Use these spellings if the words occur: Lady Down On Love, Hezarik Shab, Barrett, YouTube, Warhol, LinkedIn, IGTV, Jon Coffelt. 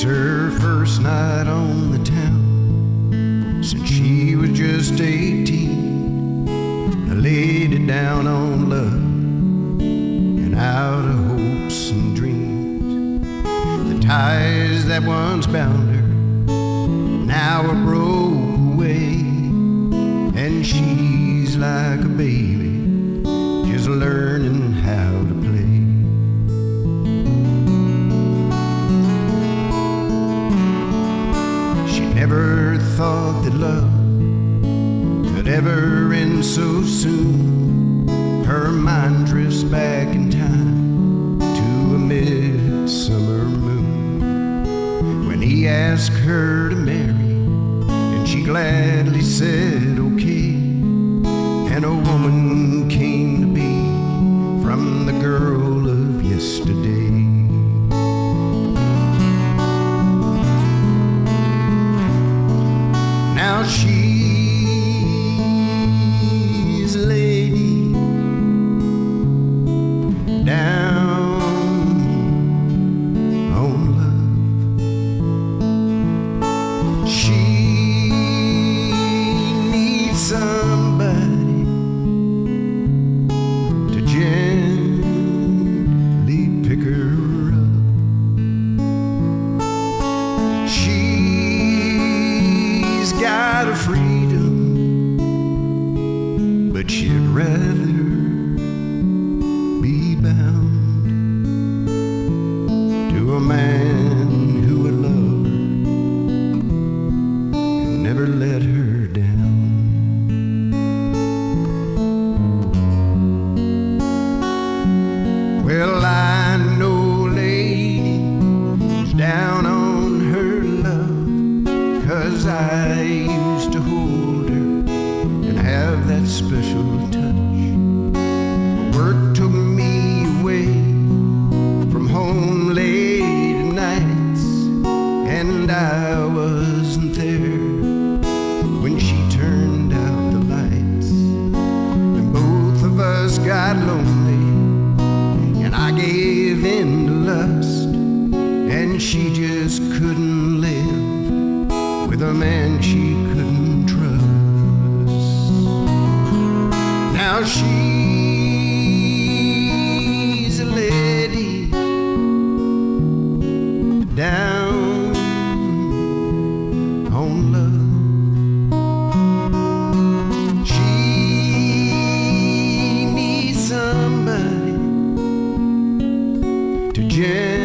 It's her first night on the town since she was just 18. A lady down on love and out of hopes and dreams. The ties that once bound her now are broke away, and she's like a baby just learning how to play. Never thought that love could ever end so soon. Her mind drifts back in time to a midsummer moon. When he asked her to marry, and she gladly said okay, and a woman came to be from the girl of yesterday. Now she's a lady down on love. She needs somebody to gently pick her up. She's got a freedom, but she'd rather be bound to a man who would love her and never let her down. Well, I know a lady's down on her love, 'cause I to hold her and have that special touch. Work took me away from home late at nights, and I wasn't there when she turned out the lights. And both of us got lonely, and I gave in to lust, and she just couldn't live with a man she couldn't. Now she's a lady down on love. She needs somebody to